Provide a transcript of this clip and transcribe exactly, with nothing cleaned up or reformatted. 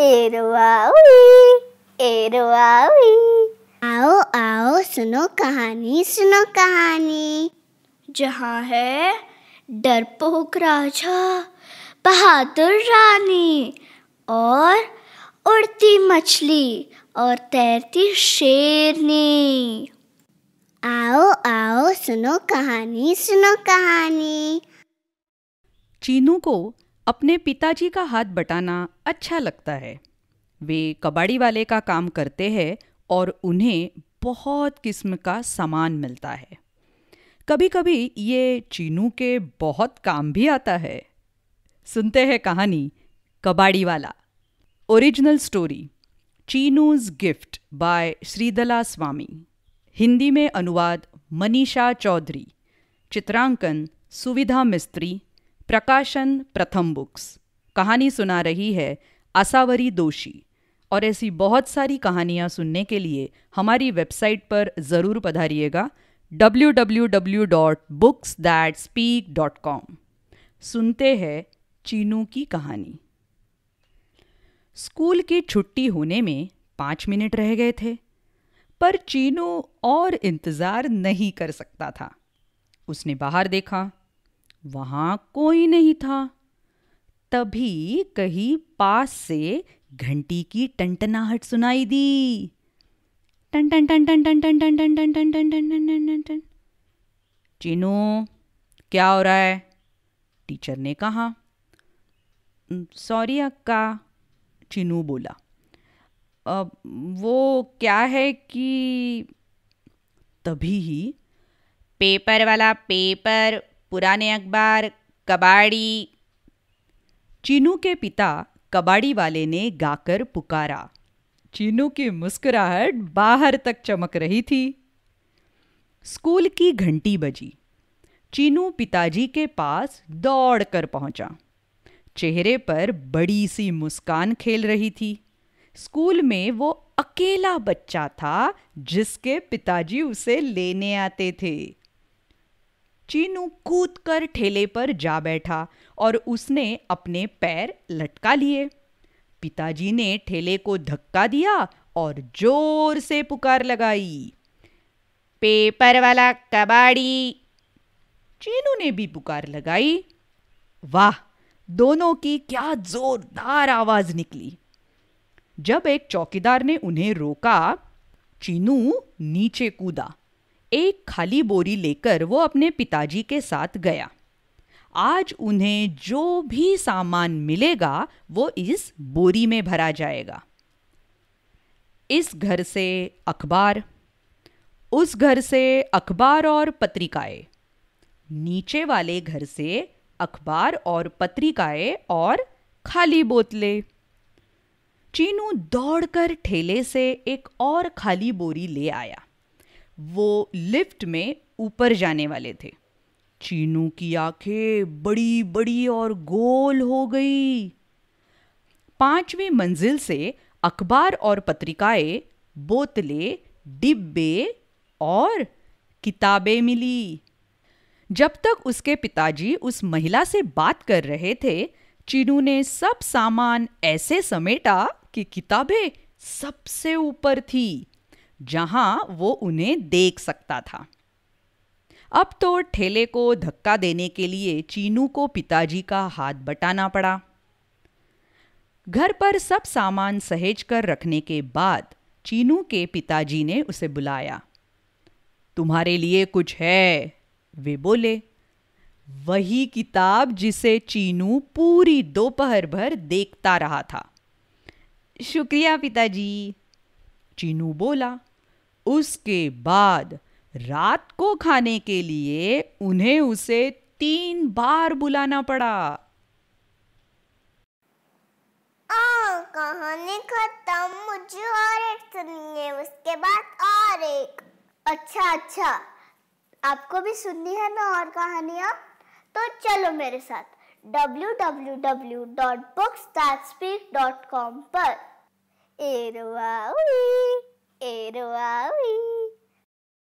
एरवावी एरवावी। आओ आओ सुनो कहानी सुनो कहानी। जहाँ है डरपोक राजा, बहादुर रानी और उड़ती मछली और तैरती शेरनी। आओ आओ सुनो कहानी सुनो कहानी। चीनू को अपने पिताजी का हाथ बटाना अच्छा लगता है। वे कबाड़ी वाले का काम करते हैं और उन्हें बहुत किस्म का सामान मिलता है। कभी कभी ये चीनू के बहुत काम भी आता है। सुनते हैं कहानी कबाड़ी वाला। Original story Chinu's gift by Sridala स्वामी। हिंदी में अनुवाद मनीषा चौधरी। चित्रांकन सुविधा मिस्त्री। प्रकाशन प्रथम बुक्स। कहानी सुना रही है असावरी दोषी। और ऐसी बहुत सारी कहानियाँ सुनने के लिए हमारी वेबसाइट पर ज़रूर पधारिएगा W W W dot books that speak dot com. सुनते हैं चीनू की कहानी। स्कूल की छुट्टी होने में पाँच मिनट रह गए थे, पर चीनू और इंतज़ार नहीं कर सकता था। उसने बाहर देखा, वहाँ कोई नहीं था। तभी कहीं पास से घंटी की टनटनाहट सुनाई दी। टन टन टन टन टन टन टन टन टन टन टन टन टन। चीनू, क्या हो रहा है? टीचर ने कहा। सॉरी अक्का, चीनू बोला। अब वो क्या है कि तभी ही पेपर वाला पेपर, पुराने अखबार, कबाड़ी। चीनू के पिता कबाड़ी वाले ने गाकर पुकारा। चीनू की मुस्कुराहट बाहर तक चमक रही थी। स्कूल की घंटी बजी। चीनू पिताजी के पास दौड़ कर पहुंचा। चेहरे पर बड़ी सी मुस्कान खेल रही थी। स्कूल में वो अकेला बच्चा था जिसके पिताजी उसे लेने आते थे। चीनू कूद कर ठेले पर जा बैठा और उसने अपने पैर लटका लिए। पिताजी ने ठेले को धक्का दिया और जोर से पुकार लगाई, पेपर वाला कबाड़ी। चीनू ने भी पुकार लगाई। वाह, दोनों की क्या जोरदार आवाज निकली। जब एक चौकीदार ने उन्हें रोका, चीनू नीचे कूदा। एक खाली बोरी लेकर वो अपने पिताजी के साथ गया। आज उन्हें जो भी सामान मिलेगा वो इस बोरी में भरा जाएगा। इस घर से अखबार, उस घर से अखबार और पत्रिकाएं, नीचे वाले घर से अखबार और पत्रिकाएं और खाली बोतलें। चीनू दौड़कर ठेले से एक और खाली बोरी ले आया। वो लिफ्ट में ऊपर जाने वाले थे। चीनू की आंखें बड़ी बड़ी और गोल हो गई। पांचवी मंजिल से अखबार और पत्रिकाएं, बोतलें, डिब्बे और किताबें मिली। जब तक उसके पिताजी उस महिला से बात कर रहे थे, चीनू ने सब सामान ऐसे समेटा कि किताबें सबसे ऊपर थी, जहां वो उन्हें देख सकता था। अब तो ठेले को धक्का देने के लिए चीनू को पिताजी का हाथ बटाना पड़ा। घर पर सब सामान सहेज कर रखने के बाद चीनू के पिताजी ने उसे बुलाया। तुम्हारे लिए कुछ है, वे बोले। वही किताब जिसे चीनू पूरी दोपहर भर देखता रहा था। शुक्रिया पिताजी, चीनू बोला। उसके बाद रात को खाने के लिए उन्हें उसे तीन बार बुलाना पड़ा। आओ, कहानी खत्म। मुझे और एक सुनिए, उसके बाद और एक। अच्छा अच्छा, आपको भी सुननी है ना और कहानियाँ? तो चलो मेरे साथ W W W dot books that speak dot com पर एरवावी एरवावी।